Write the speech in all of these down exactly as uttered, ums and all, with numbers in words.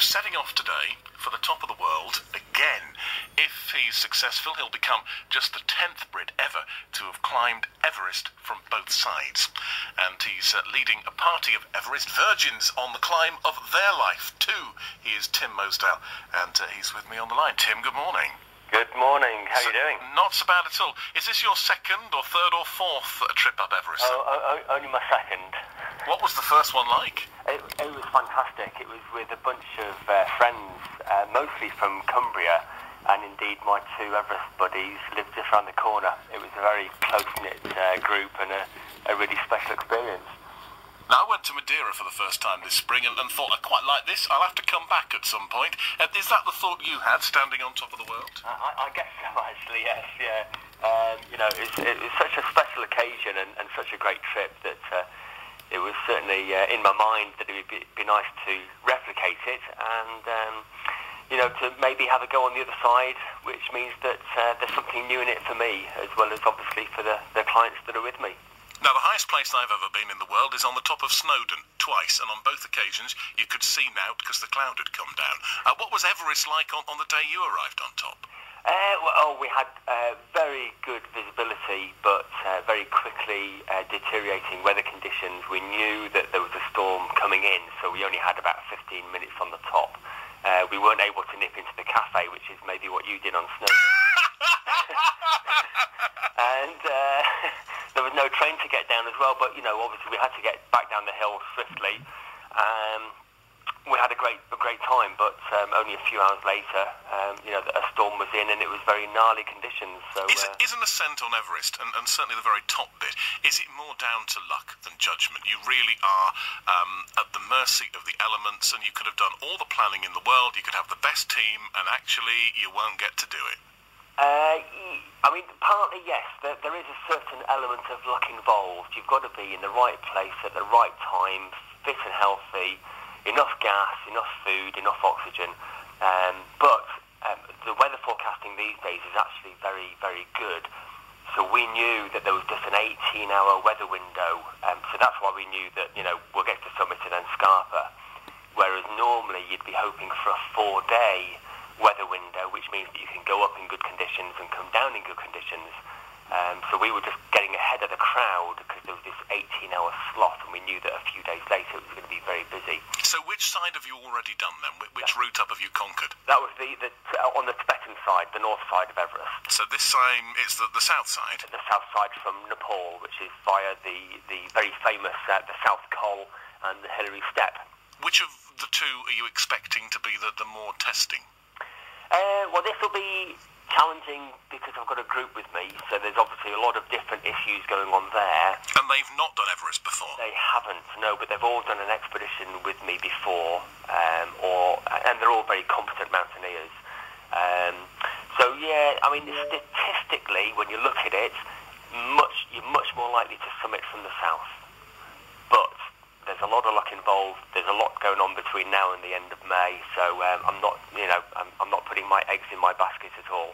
who's setting off today for the top of the world again. If he's successful, he'll become just the tenth Brit ever to have climbed Everest from both sides. And he's uh, leading a party of Everest virgins on the climb of their life, too. He is Tim Mosedale, and uh, he's with me on the line. Tim, good morning. Good morning. How are so, you doing? Not so bad at all. Is this your second or third or fourth trip up Everest? Oh, oh, oh, only my second. What was the first one like? It, it was fantastic. It was with a bunch of uh, friends, uh, mostly from Cumbria, and indeed my two Everest buddies lived just around the corner. It was a very close-knit uh, group and a, a really special experience. Now, I went to Madeira for the first time this spring and, and thought, I quite like this, I'll have to come back at some point. Uh, is that the thought you had, standing on top of the world? Uh, I, I guess so, actually, yes, yeah. Um, you know, it's, it's such a special occasion and, and such a great trip that uh, it was certainly uh, in my mind that it would be, be nice to replicate it and, um, you know, to maybe have a go on the other side, which means that uh, there's something new in it for me, as well as obviously for the, the clients that are with me. Now, the highest place I've ever been in the world is on the top of Snowdon, twice, and on both occasions you could see now because the cloud had come down. Uh, what was Everest like on, on the day you arrived on top? Uh, well, oh, we had uh, very good visibility, but uh, very quickly uh, deteriorating weather conditions. We knew that there was a storm coming in, so we only had about fifteen minutes on the top. Uh, we weren't able to nip into the cafe, which is maybe what you did on Snowdon. and... Uh, There was no train to get down as well, but, you know, obviously we had to get back down the hill swiftly. Um, we had a great a great time, but um, only a few hours later, um, you know, a storm was in and it was very gnarly conditions. So, is, uh, is an ascent on Everest, and, and certainly the very top bit, is it more down to luck than judgment? You really are um, at the mercy of the elements, and you could have done all the planning in the world, you could have the best team, and actually you won't get to do it. Uh, I mean, partly yes, there, there is a certain element of luck involved. You've got to be in the right place at the right time, fit and healthy, enough gas, enough food, enough oxygen. Um, but um, the weather forecasting these days is actually very, very good. So we knew that there was just an eighteen-hour weather window. Um, so that's why we knew that, you know, we'll get to Summit and then Scarpa. Whereas normally you'd be hoping for a four-day weather window, which means that you can go up in good conditions and come down in good conditions. Um, so we were just getting ahead of the crowd because there was this eighteen-hour slot, and we knew that a few days later it was going to be very busy. So which side have you already done then? Which yeah. route up have you conquered? That was the, the uh, on the Tibetan side, the north side of Everest. So this time is the, the south side? The south side from Nepal, which is via the, the very famous uh, the South Col and the Hillary Step. Which of the two are you expecting to be the, the more testing? Uh, well, this will be challenging because I've got a group with me, so there's obviously a lot of different issues going on there. And they've not done Everest before? They haven't, no, but they've all done an expedition with me before, um, or and they're all very competent mountaineers. Um, so, yeah, I mean, statistically, when you look at it, much you're much more likely to summit from the south. But there's a lot of luck involved. There's a lot going on between now and the end of May, so um, I'm not, you know, I'm, I'm not putting my eggs in my basket at all.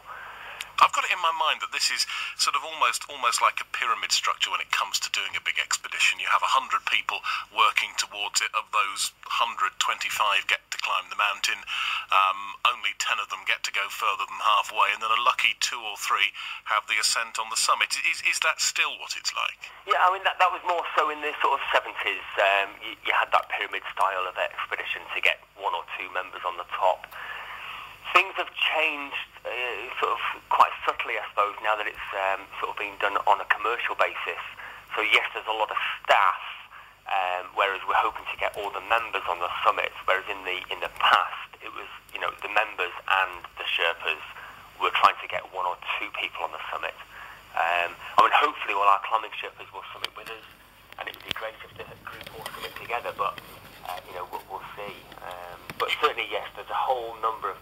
I've got it in my mind that this is sort of almost, almost like a pyramid structure when it comes to doing a big expedition. You have a hundred people working towards it. Of those hundred, twenty-five get to climb the mountain. Um, only ten of them get to go further than halfway, and then a lucky two or three have the ascent on the summit. Is, is that still what it's like? Yeah, I mean that, that was more so in the sort of seventies. Um, you, you had that pyramid style of expedition to get one or two members on the top. Things have changed uh, sort of quite subtly, I suppose, now that it's um, sort of being done on a commercial basis. So yes, there's a lot of staff, um, whereas we're hoping to get all the members on the summit, whereas in the in the past, it was, you know, the members and the Sherpas were trying to get one or two people on the summit. Um, I mean, hopefully all our climbing Sherpas will summit with us, and it would be great if the group all summit together, but, uh, you know, we'll, we'll see. Um, but certainly, yes, there's a whole number of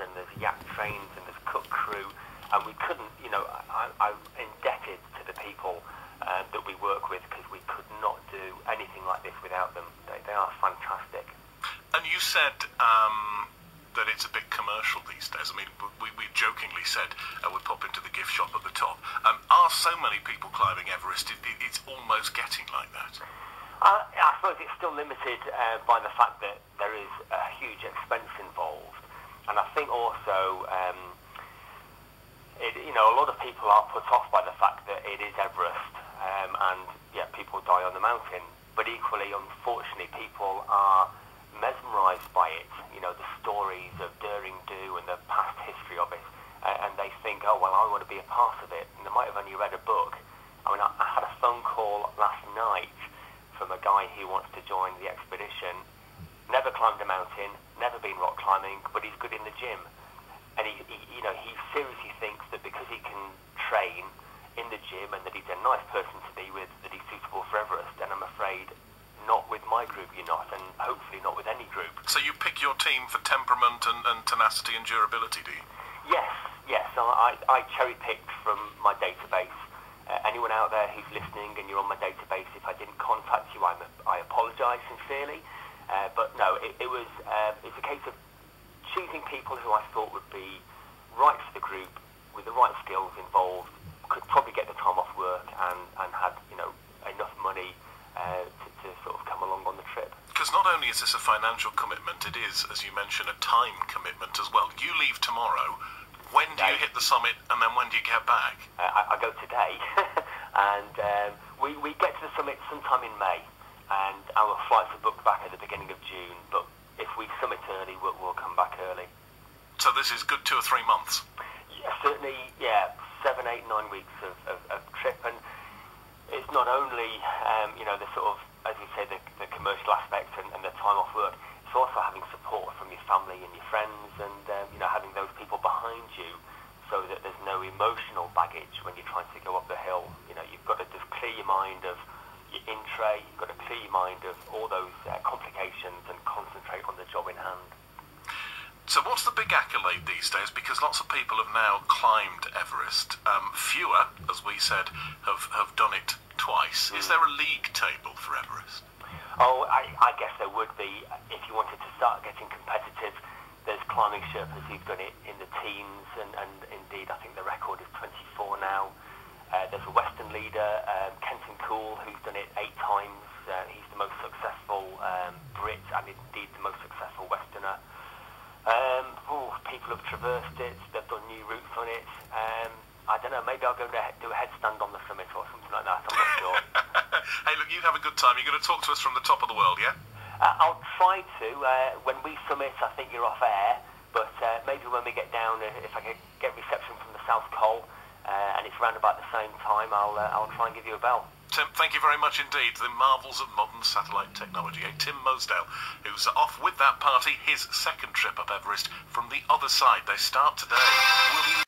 and there's yak trains and there's cook crew, and we couldn't, you know, I, I'm indebted to the people uh, that we work with because we could not do anything like this without them. They, they are fantastic. And you said um, that it's a bit commercial these days. I mean, we, we jokingly said uh, we pop into the gift shop at the top. Um, are so many people climbing Everest, it, it, it's almost getting like that? Uh, I suppose it's still limited uh, by the fact that there is a huge expense think also, um, it, you know, a lot of people are put off by the fact that it is Everest, um, and yet people die on the mountain. But equally, unfortunately, people are mesmerised by it. You know, the stories of Daring Do and the past history of it, and they think, oh well, I want to be a part of it. And they might have only read a book. I mean, I, I had a phone call last night from a guy who wants to join the expedition. Never climbed a mountain, never been rock climbing, but he's good in the gym. And he, he, you know, he seriously thinks that because he can train in the gym and that he's a nice person to be with, that he's suitable for Everest. And I'm afraid, not with my group, you're not, and hopefully not with any group. So you pick your team for temperament and, and tenacity and durability, do you? Yes, yes. I, I cherry picked from my database. Uh, anyone out there who's listening and you're on my database, if I didn't contact you, I'm a, I apologise sincerely. Uh, but no, it, it was uh, it's a case of choosing people who I thought would be right for the group, with the right skills involved, could probably get the time off work, and, and had, you know, enough money uh, to, to sort of come along on the trip. Because not only is this a financial commitment, it is, as you mentioned, a time commitment as well. You leave tomorrow. When do you hit the summit, and then when do you get back? Uh, I, I go today, and um, we, we get to the summit sometime in May. And our flights are booked back at the beginning of June, but if we summit early, we'll, we'll come back early. So this is good two or three months? Yeah, certainly, yeah, seven, eight, nine weeks of, of, of trip, and it's not only, um, you know, the sort of, as you say, the, the commercial aspect and, and the time off work, it's also having support from your family and your friends, and, um, you know, having those people behind you so that there's no emotional baggage when you're trying to go up the hill. You know, you've got to just clear your mind of your in tray, you've got a clear mind of all those uh, complications and concentrate on the job in hand. So what's the big accolade these days? Because lots of people have now climbed Everest. Um, fewer, as we said, have, have done it twice. Mm. Is there a league table for Everest? Oh, I, I guess there would be. If you wanted to start getting competitive, there's climbing Sherpas who've done it in the teens, and, and indeed I think the record is twenty-four now. Uh, there's a Western leader, um, Kenton Cool, who's done it eight times. Uh, he's the most successful um, Brit, and indeed the most successful Westerner. Um, oh, people have traversed it. They've done new routes on it. Um, I don't know. Maybe I'll go and do a headstand on the summit or something like that. I'm not sure. Hey, look, you have a good time. You're going to talk to us from the top of the world, yeah? Uh, I'll try to. Uh, when we summit, I think you're off air. But uh, maybe when we get down, if I can get reception from the South Col, Uh, and it's round about the same time, I'll, uh, I'll try and give you a bell. Tim, thank you very much indeed. The marvels of modern satellite technology. A Tim Mosedale, who's off with that party, his second trip up Everest from the other side. They start today. We'll be